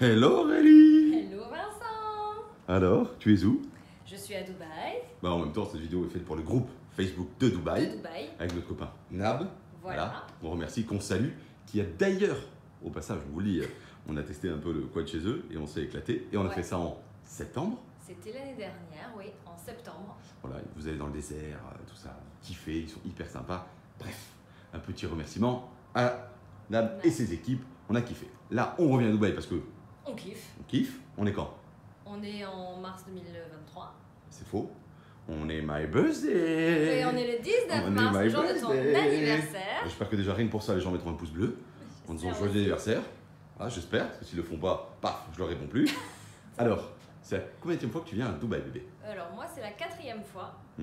Hello Aurélie. Hello Vincent. Alors, tu es où? Je suis à Dubaï. Bah en même temps, cette vidéo est faite pour le groupe Facebook de Dubaï. Avec notre copain Nab. Voilà. On remercie, qu'on salue, qui a d'ailleurs, au passage, je vous le dis, on a testé un peu le quad chez eux et on s'est éclaté. Et on a fait ça en septembre. C'était l'année dernière, oui, en septembre. Voilà, vous allez dans le désert, tout ça, kiffez, ils sont hyper sympas. Bref, un petit remerciement à Nab et ses équipes, on a kiffé. Là, on revient à Dubaï parce que... on kiffe. On kiffe. On est quand? On est en mars 2023. C'est faux. On est my birthday. Et on est le 19 mars, le jour de ton anniversaire. J'espère que déjà rien que pour ça, les gens mettront un pouce bleu en disant joyeux anniversaire. Ah, j'espère, parce que s'ils le font pas, paf, je leur réponds plus. Alors, c'est la combienième fois que tu viens à Dubaï, bébé? Alors moi, c'est la 4e fois. Et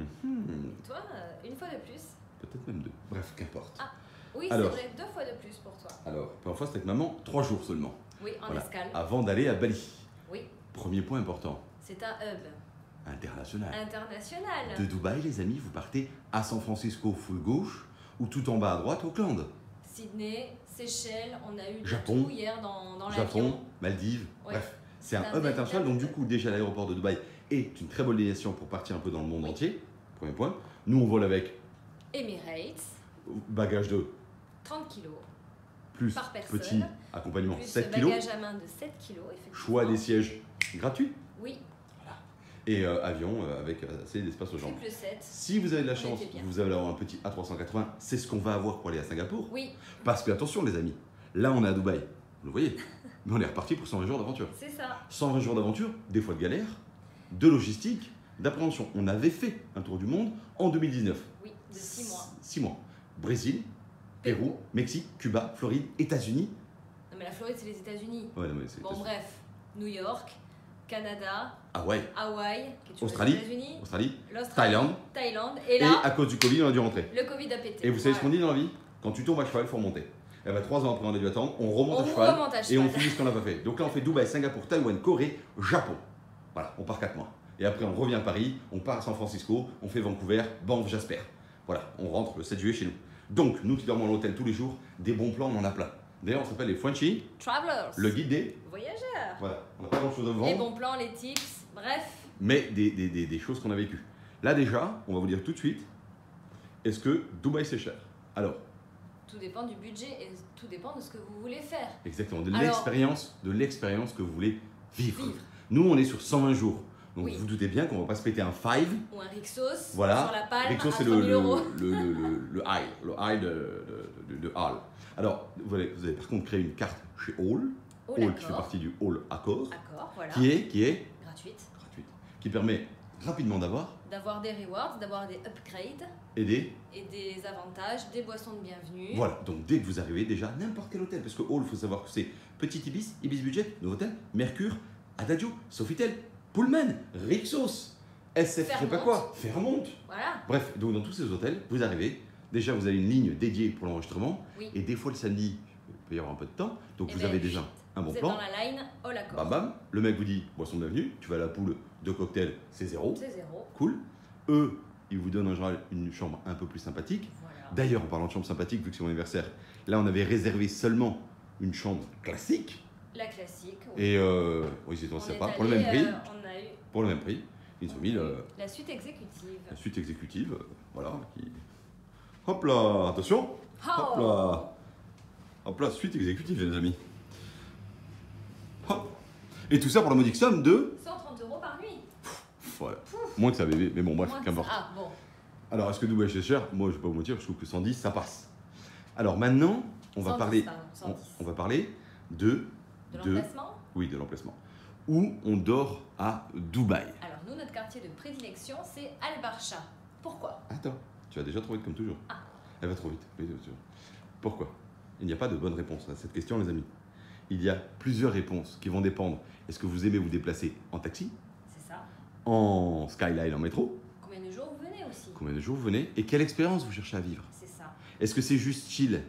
toi, une fois de plus? Peut-être même deux. Bref, qu'importe. Ah, oui, c'est vrai, 2 fois de plus pour toi. Alors, première fois, c'était avec maman, 3 jours seulement. Oui, en escale. Avant d'aller à Bali. Oui. Premier point important. C'est un hub. International. International. De Dubaï, les amis, vous partez à San Francisco, full gauche, ou tout en bas à droite, Auckland. Sydney, Seychelles, on a eu Japon, tout hier dans l'avion. Japon, Maldives, bref. C'est un hub international, donc du coup, déjà l'aéroport de Dubaï est une très bonne destination pour partir un peu dans le monde entier. Premier point. Nous, on vole avec Emirates. Bagage de 30 kilos. Plus par personne, petit accompagnement, plus 7 kilos. Bagage à main de 7 kilos, effectivement. Choix des sièges gratuits. Oui. Voilà. Et avion avec assez d'espace aux jambes. Triple 7. Si vous avez de la chance, vous allez avoir un petit A380. C'est ce qu'on va avoir pour aller à Singapour. Oui. Parce que, attention les amis, là on est à Dubaï. Vous le voyez. Mais on est reparti pour 120 jours d'aventure. C'est ça. 120 jours d'aventure, des fois de galère, de logistique, d'appréhension. On avait fait un tour du monde en 2019. Oui, de 6 mois. 6 mois. Brésil, Pérou, Mexique, Cuba, Floride, États-Unis. Non mais la Floride c'est les États-Unis. Ouais, non mais c'est bon, bref, New York, Canada, Hawaï, Australie, Thaïlande. Et là, à cause du Covid, on a dû rentrer. Le Covid a pété. Et vous savez ce qu'on dit dans la vie? Quand tu tombes à cheval, il faut remonter. Et bien 3 ans après, on a dû attendre, on remonte à cheval et on finit ce qu'on n'a pas fait. Donc là, on fait Dubaï, Singapour, Taïwan, Corée, Japon. Voilà, on part 4 mois. Et après, on revient à Paris, on part à San Francisco, on fait Vancouver, Banff, Jasper. Voilà, on rentre le 7 juillet chez nous. Donc, nous qui dormons à l'hôtel tous les jours, des bons plans, on en a plein. D'ailleurs, on s'appelle les Frenchy Travelers, le guide des voyageurs. Voilà, on n'a pas grand chose à vendre. Les bons plans, les tips, bref. Mais des choses qu'on a vécues. Là, déjà, on va vous dire tout de suite, est-ce que Dubaï c'est cher? Alors, tout dépend du budget et tout dépend de ce que vous voulez faire. Exactement, de l'expérience que vous voulez vivre. Nous, on est sur 120 jours. Donc vous doutez bien qu'on ne va pas se péter un Five ou un Rixos sur la Palme. Rixos c'est le High, le High de ALL. Alors vous avez par contre créé une carte chez ALL qui fait partie du ALL Accord qui est gratuite, qui permet rapidement d'avoir des rewards, d'avoir des upgrades et des avantages, des boissons de bienvenue. Voilà, donc dès que vous arrivez déjà n'importe quel hôtel, parce que ALL, il faut savoir que c'est Petit Ibis, Ibis Budget, Novotel, Mercure, Adagio, Sofitel, Pullman, Rixos, SF, je sais pas quoi, Fairmont. Voilà. Bref, donc dans tous ces hôtels, vous arrivez. Déjà, vous avez une ligne dédiée pour l'enregistrement. Oui. Et des fois, le samedi, il peut y avoir un peu de temps. Donc, et vous avez déjà un bon plan. Vous êtes dans la line, all accord. Bam, bam. Le mec vous dit, boisson de bienvenue, tu vas à la poule, 2 cocktails, c'est 0. C'est 0. Cool. Eux, ils vous donnent en général une chambre un peu plus sympathique. Voilà. D'ailleurs, en parlant de chambre sympathique, vu que c'est mon anniversaire, là, on avait réservé seulement une chambre classique. La classique. Oui. Et ils étaient sympas pour le même prix. Pour le même prix, ils nous ont mis la suite exécutive. La suite exécutive, voilà. Qui... Hop là, attention. Hop là. Hop là, suite exécutive, les amis. Hop. Et tout ça pour la modique somme de 130 € par nuit. Voilà. Pouf. Moins que ça, bébé. Mais bon, bref, qu'importe. Ah, bon. Alors, est-ce que Dubaï c'est cher? Moi, je ne vais pas vous mentir, je trouve que 110, ça passe. Alors maintenant, on va parler. On va parler de. De l'emplacement? Oui, de l'emplacement. Où on dort à Dubaï. Alors, nous, notre quartier de prédilection, c'est Al Barsha. Pourquoi? Attends, tu vas déjà trop vite comme toujours. Ah. Elle va trop vite. Pourquoi? Il n'y a pas de bonne réponse à cette question, les amis. Il y a plusieurs réponses qui vont dépendre. Est-ce que vous aimez vous déplacer en taxi? C'est ça. En skyline, en métro? Combien de jours vous venez aussi? Combien de jours vous venez? Et quelle expérience vous cherchez à vivre? C'est ça. Est-ce que c'est juste chill?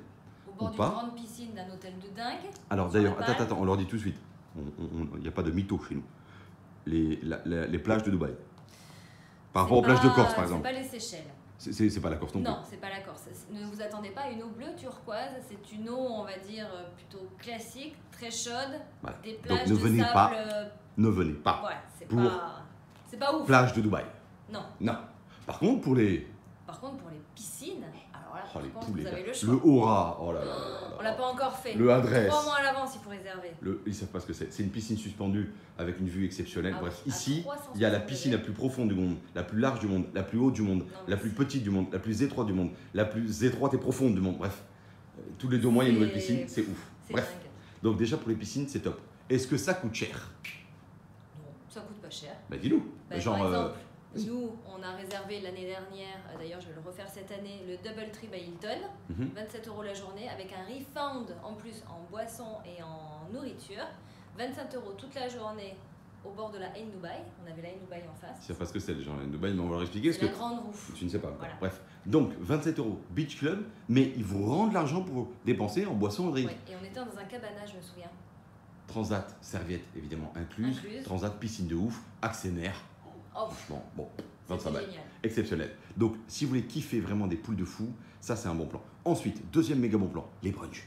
Au bord d'une grande piscine d'un hôtel de dingue. Alors d'ailleurs, attends, on leur dit tout de suite, il n'y a pas de mytho chez nous. Les plages de Dubaï, par rapport aux plages de Corse par exemple. C'est pas les Seychelles. C'est pas la Corse non plus. Non, c'est pas la Corse. Ne vous attendez pas à une eau bleue turquoise. C'est une eau, on va dire, plutôt classique, très chaude. Voilà. Des plages donc, ne venez pas. Ouais, c'est pas ouf. Plage de Dubaï. Non. Non. Par contre, pour les. Par contre, pour les piscines, alors là, vous avez le choix. Le Aura, oh là là. On l'a pas encore fait. Le Adresse. 3 mois à l'avance, il faut réserver. Ils savent pas ce que c'est. C'est une piscine suspendue avec une vue exceptionnelle. Ah, bref, ici, il y a la piscine la plus profonde du monde, la plus large du monde, la plus haute du monde, la plus petite du monde, la plus étroite du monde, la plus étroite et profonde du monde. Bref, tous les 2 mois, il y a une nouvelle piscine. C'est ouf. Bref. Donc déjà, pour les piscines, c'est top. Est-ce que ça coûte cher? Non, ça coûte pas cher. Bah dis-nous. Genre. Nous, on a réservé l'année dernière, d'ailleurs je vais le refaire cette année, le Double Tree by Hilton, 27 € la journée, avec un refund en plus en boissons et en nourriture, 25 € toute la journée au bord de la Ain Dubai. On avait la Ain Dubai en face. Je ne sais pas ce que c'est les gens, la Ain Dubai, mais on va leur expliquer. C'est la grande roue. Tu ne sais pas. Voilà. Bref, donc 27 € Beach Club, mais ils vous rendent l'argent pour dépenser en boissons et riz. Et on était dans un cabana, je me souviens. Transat, serviette évidemment incluse. Transat, piscine de ouf, axénaire. Oh. Franchement, bon, 25 balles, exceptionnel. Donc, si vous voulez kiffer vraiment des poules de fou, ça c'est un bon plan. Ensuite, deuxième méga bon plan, les brunchs.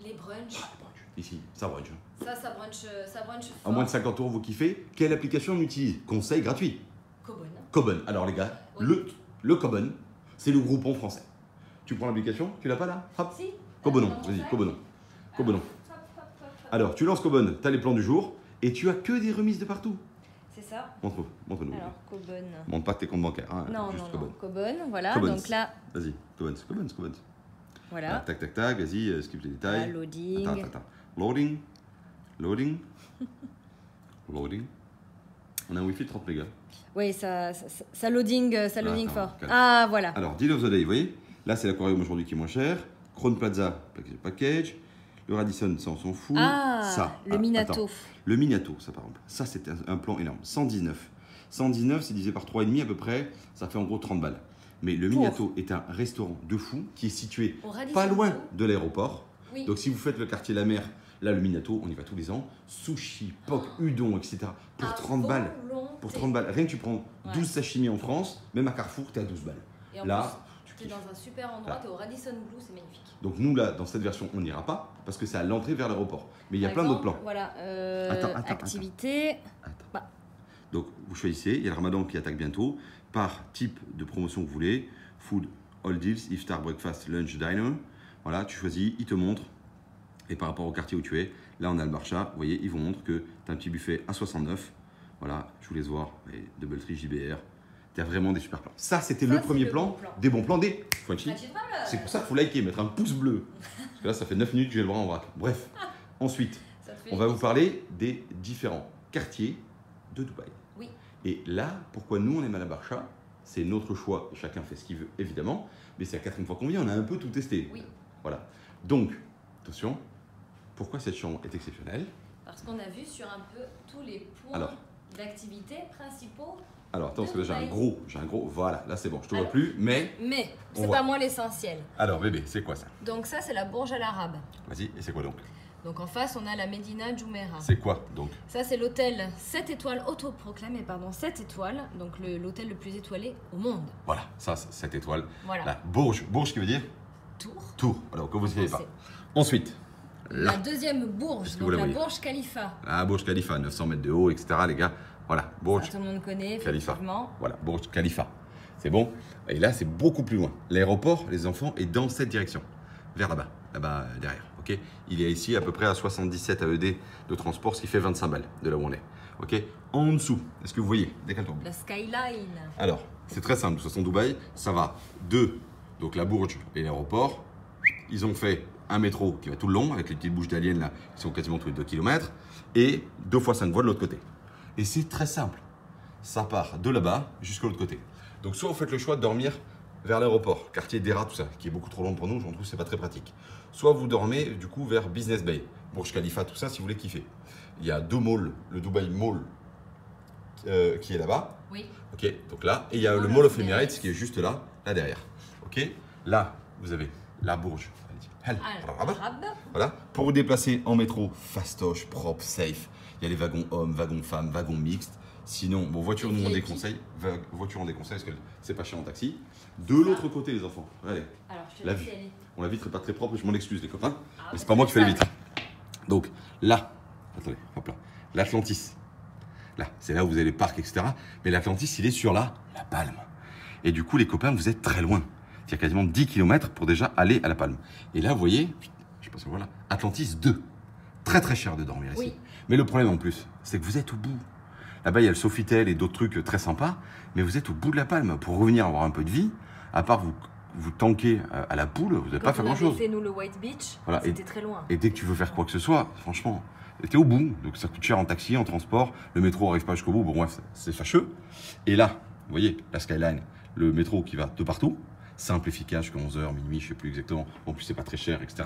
Les brunchs. Ah, les brunchs. Ici, ça brunch. Ça brunch fort. En moins de 50 € vous kiffez. Quelle application on utilise? Conseil gratuit. Cobon. Cobon. Alors les gars, oui. le Cobon, c'est le Groupon français. Tu prends l'application, tu l'as pas là? Hop. Si. Cobonon, vas-y, Cobonon. Cobonon. Alors, tu lances Cobon, tu as les plans du jour et tu as que des remises de partout. Montre-nous. Alors, Cobon. Montre pas tes comptes bancaires. Hein, non, juste non, Cobon. Cobon, voilà. Cobon. Donc là. Vas-y, Cobon. Voilà. Alors, tac, tac, tac. Vas-y, skip les détails. Voilà, loading. Attends. Loading. On a un Wi-Fi 30 mégas. Oui, ça loading fort. Calme. Ah, voilà. Alors, Deal of the Day, vous voyez. Là, c'est l'aquarium aujourd'hui qui est moins cher. Crown Plaza, package. Le Radisson, ça on s'en fout. Ah, ça. Le Minato. Attends. Le Minato, ça par exemple. Ça, c'est un plan énorme. 119. 119, c'est divisé par 3,5 à peu près. Ça fait en gros 30 balles. Mais le Minato est un restaurant de fou qui est situé pas loin de l'aéroport. Oui. Donc, si vous faites le quartier La Mer, là, le Minato, on y va tous les ans. Sushi, pop, udon, etc. Pour 30 balles. Pour 30 balles. Rien que tu prends 12 sashimi en France, même à Carrefour, t'es à 12 balles. Et en là, plus, t'es dans un super endroit, t'es au Radisson Blue, c'est magnifique. Donc nous là, dans cette version, on n'ira pas parce que c'est à l'entrée vers l'aéroport. Mais il y a plein d'autres plans. Voilà, activité. Bah. Donc vous choisissez, il y a le Ramadan qui attaque bientôt. Par type de promotion que vous voulez, food, all deals, iftar, breakfast, lunch, diner. Voilà, tu choisis, ils te montrent. Et par rapport au quartier où tu es, là on a le Barcha, vous voyez, ils vous montrent que t'as un petit buffet à 69. Voilà, je vous laisse voir, les Double Tree, JBR. Il y a vraiment des super plans. Ça, c'était le premier plan des bons plans des Frenchy. C'est pour ça qu'il faut liker, mettre un pouce bleu. Parce que là, ça fait 9 minutes que j'ai le bras en vrac. Bref, ensuite, on va vous parler des différents quartiers de Dubaï. Oui. Et là, pourquoi nous, on aime à la Barcha, c'est notre choix. Chacun fait ce qu'il veut, évidemment. Mais c'est la 4e fois qu'on vient, on a un peu tout testé. Oui. Voilà. Donc, attention, pourquoi cette chambre est exceptionnelle? Parce qu'on a vu sur un peu tous les points d'activité principaux. Alors, attends, parce que là, j'ai un gros, voilà, là, c'est bon, je te vois plus, mais c'est pas moi l'essentiel. Alors, bébé, c'est quoi ça? Donc, ça, c'est la Burj Al Arab. Vas-y, et c'est quoi donc? Donc, en face, on a la Médina Jumeirah. C'est quoi donc? Ça, c'est l'hôtel 7 étoiles, autoproclamé, pardon, 7 étoiles, donc l'hôtel le plus étoilé au monde. Voilà, ça, 7 étoiles. Voilà. La Burj qui veut dire? Tour. Tour, alors, que vous ne savez pas. Ensuite, là. La deuxième Burj, donc la Burj Khalifa. La Burj Khalifa, 900 mètres de haut, etc., les gars. Voilà, Burj. Tout le monde connaît, effectivement. Voilà, Burj Khalifa. C'est bon. Et là, c'est beaucoup plus loin. L'aéroport, les enfants, est dans cette direction. Vers là-bas, derrière. Okay, il est ici à peu près à 77 AED de transport, ce qui fait 25 balles de là où on est. Okay, en dessous, est-ce que vous voyez? Décale-toi. La skyline. Alors, c'est très simple. De toute façon, Dubaï, ça va de donc la Burj et l'aéroport. Ils ont fait un métro qui va tout le long, avec les petites bouches d'aliens là, qui sont quasiment tous les 2 km, et 2 fois 5 voies de l'autre côté. Et c'est très simple, ça part de là-bas jusqu'à l'autre côté. Donc soit vous faites le choix de dormir vers l'aéroport, quartier d'Era, tout ça, qui est beaucoup trop long pour nous, j'en trouve c'est pas très pratique. Soit vous dormez du coup vers Business Bay, Burj Khalifa, tout ça si vous voulez kiffer. Il y a 2 malls, le Dubai Mall qui est là-bas, oui. Okay, donc là, et il y a le Mall of Emirates qui est juste là, derrière. Okay, là, vous avez la Burj. Voilà, pour vous déplacer en métro, fastoche, propre, safe. Il y a les wagons hommes, wagons femmes, wagons mixtes. Sinon, bon, voiture, nous on déconseille. Voiture, on déconseille parce que c'est pas cher en taxi. De l'autre côté, les enfants, allez. Alors, je te la vitre. Bon, la vitre est pas très propre, je m'en excuse, les copains. Ah, mais c'est pas moi qui fais la vitre. Donc là, attendez, hop là, l'Atlantis. Là, c'est là où vous avez les parcs, etc. Mais l'Atlantis, il est sur la Palme. Et du coup, les copains, vous êtes très loin. Il y a quasiment 10 km pour déjà aller à la Palme. Et là, vous voyez, je sais pas si voilà, Atlantis 2. Très très cher de dormir ici. Oui. Mais le problème en plus, c'est que vous êtes au bout. Là-bas, il y a le Sofitel et d'autres trucs très sympas, mais vous êtes au bout de la Palme. Pour revenir avoir un peu de vie, à part vous tanker à la poule, vous n'allez pas faire grand-chose. C'était nous le White Beach, voilà, c'était très loin. Et dès que tu veux faire quoi que ce soit, franchement, t'es au bout. Donc ça coûte cher en taxi, en transport, le métro n'arrive pas jusqu'au bout, bon bref, c'est fâcheux. Et là, vous voyez, la skyline, le métro qui va de partout, simple, efficace, jusqu'à 11h, minuit, je ne sais plus exactement, en plus c'est pas très cher, etc.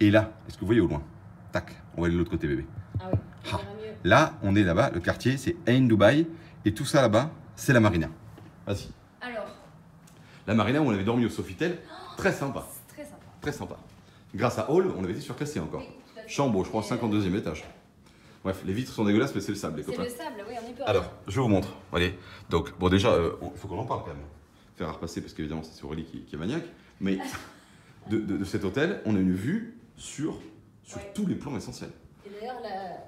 Et là, est-ce que vous voyez au loin? Tac, on va aller de l'autre côté, bébé. Ah oui, ah. Là, on est là-bas, le quartier, c'est Ain Dubai, et tout ça là-bas, c'est la marina. Vas-y. Alors, la marina où on avait dormi au Sofitel, très sympa. Très sympa. Très sympa. Grâce à ALL, on avait été surclassé encore. Oui, chambre, je crois, 52e étage. Bref, les vitres sont dégueulasses, mais c'est le sable, les copains. C'est le sable, oui, on y peut. Alors, je vous montre. Allez, donc, bon, déjà, il faut qu'on en parle quand même. Faire à repasser, parce qu'évidemment, c'est Aurélie qui est maniaque. Mais de cet hôtel, on a une vue sur ouais, tous les plans essentiels. Et d'ailleurs,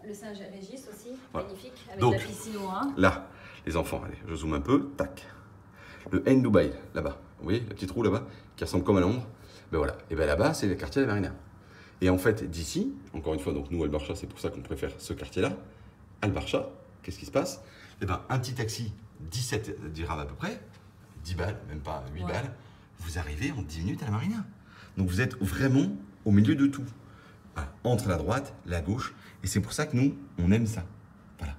le Saint-Régis aussi, voilà, magnifique, avec donc, la piscine au Rhin. Là, les enfants, allez, je zoome un peu, tac. Le Ain Dubai, là-bas, vous voyez, la petite roue là-bas, qui ressemble comme à Londres, ben voilà, et ben là-bas, c'est le quartier de la marina. Et en fait, d'ici, encore une fois, donc nous, Al Barsha, c'est pour ça qu'on préfère ce quartier-là, Al Barsha, qu'est-ce qui se passe? Eh ben, un petit taxi, 17 dirhams à peu près, 10 balles, même pas 8 ouais, balles, vous arrivez en 10 minutes à la marina. Donc vous êtes vraiment au milieu de tout. Entre la droite, la gauche, et c'est pour ça que nous, on aime ça. Voilà,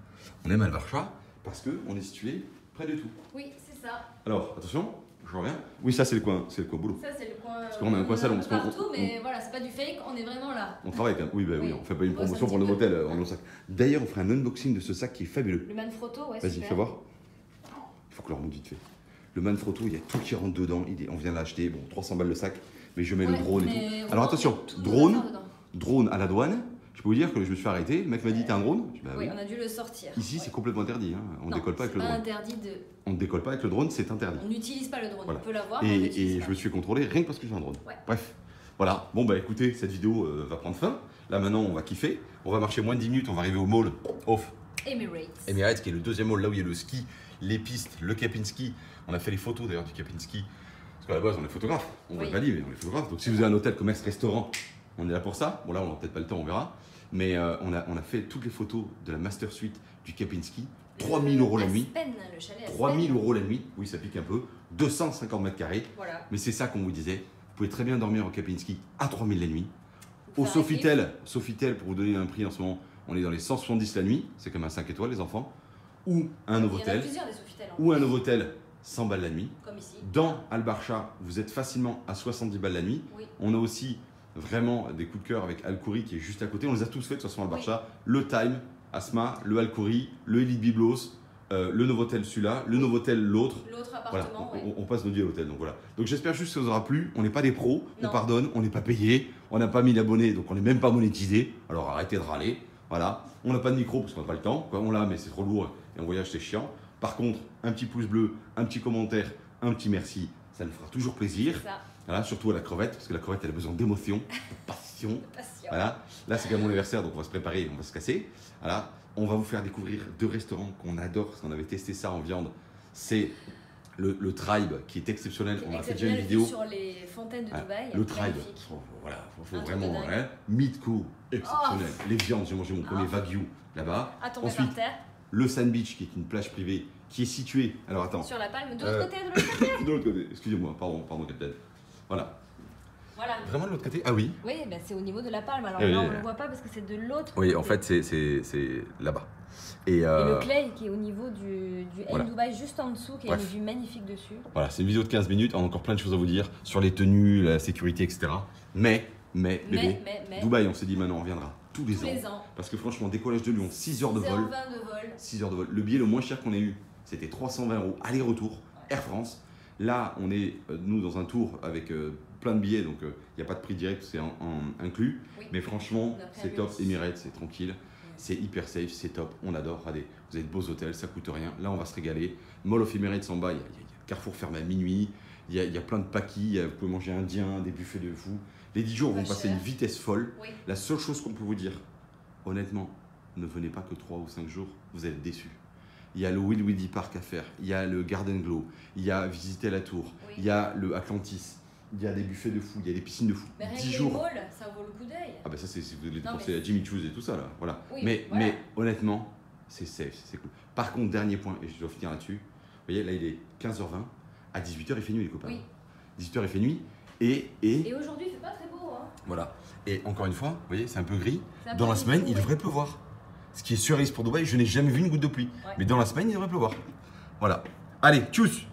on aime Al Barsha parce que on est situé près de tout. Oui, c'est ça. Alors attention, je reviens. Oui, ça c'est le coin boulot. Ça c'est le coin. Parce qu'on a un coin salon. Partout, mais voilà, c'est pas du fake, on est vraiment là. On travaille quand même. Oui, bah oui, on fait pas une promotion pour le motel en nos sacs. D'ailleurs, on fera un unboxing de ce sac qui est fabuleux. Le Manfrotto, ouais. Vas-y, fais voir. Il faut que leur monte vite fait. Le Manfrotto, il y a tout qui rentre dedans. On vient l'acheter, bon, 300 balles le sac, mais je mets le drone et tout. Alors attention, drone à la douane, je peux vous dire que je me suis arrêté, le mec m'a dit t'as un drone, bah, oui, oui, on a dû le sortir. Ici ouais, c'est complètement interdit, hein. On ne décolle pas avec le drone. On ne décolle pas avec le drone, c'est interdit. On n'utilise pas le drone, voilà, on peut l'avoir. Et je me suis contrôlé rien que parce que j'ai un drone. Ouais. Bref, voilà, bon bah écoutez, cette vidéo va prendre fin. Là maintenant on va kiffer, on va marcher moins de 10 minutes, on va arriver au mall of Emirates qui est le deuxième mall, là où il y a le ski, les pistes, le Kempinski. On a fait les photos d'ailleurs du Kempinski, parce qu'à la base on est photographe, on ne va pas dire mais on est photographe. Donc si vous avez un hôtel, commerce, restaurant, on est là pour ça. Bon là, on n'aura peut-être pas le temps, on verra. Mais on a fait toutes les photos de la master suite du Kempinski. 3 000 euros la nuit. Le chalet 3 000 euros la nuit. Oui, ça pique un peu. 250 mètres carrés. Voilà. Mais c'est ça qu'on vous disait. Vous pouvez très bien dormir au Kempinski à 3 000 la nuit. Au Sofitel, pour vous donner un prix en ce moment, on est dans les 170 la nuit. C'est comme un 5 étoiles, les enfants. Ou un Novotel. Ou un Novotel, 100 balles la nuit. Comme ici. Dans Al Barsha, vous êtes facilement à 70 balles la nuit. Oui. On a aussi vraiment des coups de cœur avec Al Khoury qui est juste à côté. On les a tous fait de toute façon Al Barsha. Oui. Le Time, Asma, le Al Khoury, le Elite Biblos, le Novotel celui-là, le Novotel l'autre. L'autre appartement, voilà. On passe nos vies à l'hôtel. Donc voilà. Donc j'espère juste que ça vous aura plu. On n'est pas des pros, non, on pardonne, on n'est pas payé, on n'a pas 1000 abonnés, donc on n'est même pas monétisé. Alors arrêtez de râler. Voilà. On n'a pas de micro parce qu'on n'a pas le temps. Quoi, on l'a, mais c'est trop lourd et en voyage c'est chiant. Par contre, un petit pouce bleu, un petit commentaire, un petit merci, ça nous fera toujours plaisir. Voilà, surtout à la crevette, parce que la crevette, elle a besoin d'émotion, de passion. Voilà. Là, c'est quand même mon anniversaire, donc on va se préparer, on va se casser. Voilà. On va vous faire découvrir 2 restaurants qu'on adore, parce qu'on avait testé ça en viande. C'est le Tribe, qui est exceptionnel. On a fait déjà une vidéo sur les fontaines de Dubaï. Le Tribe, voilà, faut vraiment, hein. Meat Co, exceptionnel. Oh. Les viandes, j'ai mangé mon premier Wagyu là-bas. Ensuite, le Sand Beach, qui est une plage privée, qui est située, alors attends. Sur la Palme, de l'autre côté, de l'autre côté. De l'autre côté, excusez-moi, pardon, capitaine. Voilà. Voilà. Vraiment de l'autre côté? Ah oui. Oui, ben c'est au niveau de la Palme. Alors là, on ne le voit pas parce que c'est de l'autre côté. Oui, en fait, c'est là-bas. Et le Clay qui est au niveau du voilà, Dubai, juste en dessous, qui a une vue magnifique dessus. Voilà, c'est une vidéo de 15 minutes. On a encore plein de choses à vous dire sur les tenues, la sécurité, etc. Mais Dubaï, on s'est dit maintenant, on reviendra tous les ans. Parce que franchement, décollage de Lyon, 6 heures de vol. 6 heures de vol. Le billet le moins cher qu'on ait eu, c'était 320 € aller-retour, Air France. Là, on est, nous, dans un tour avec plein de billets, donc il n'y a pas de prix direct, c'est inclus. Oui. Mais franchement, c'est top. Emirates, c'est tranquille. c'est hyper safe, c'est top, on adore. Regardez, vous avez de beaux hôtels, ça coûte rien. Là, on va se régaler. Mall of Emirates en bas, il y a Carrefour fermé à minuit. Il y a plein de paquis, vous pouvez manger indien, des buffets de fou. Les 10 jours vont passer une vitesse folle. Oui. La seule chose qu'on peut vous dire, honnêtement, ne venez pas que 3 ou 5 jours, vous êtes déçus. Il y a le Will Willy Park à faire, il y a le Garden Glow, il y a visiter la tour, oui. Il y a le Atlantis, il y a des buffets de fou, il y a des piscines de fou. Mais 10 jours. Les malls, ça vaut le coup d'œil. Ah ben ça c'est si vous voulez dépenser à Jimmy Choo's et tout ça là, voilà. Oui, mais honnêtement, c'est safe, c'est cool. Par contre, dernier point, et je dois finir là-dessus, vous voyez là il est 15h20, à 18h il fait nuit les copains. Oui. 18h il fait nuit et aujourd'hui il fait pas très beau hein. Voilà. Et encore une fois, vous voyez, c'est un peu gris. Dans la semaine, il devrait pleuvoir. Ce qui est surprise pour Dubaï, je n'ai jamais vu une goutte de pluie. Ouais. Mais dans la semaine, il devrait pleuvoir. Voilà. Allez, tchuss!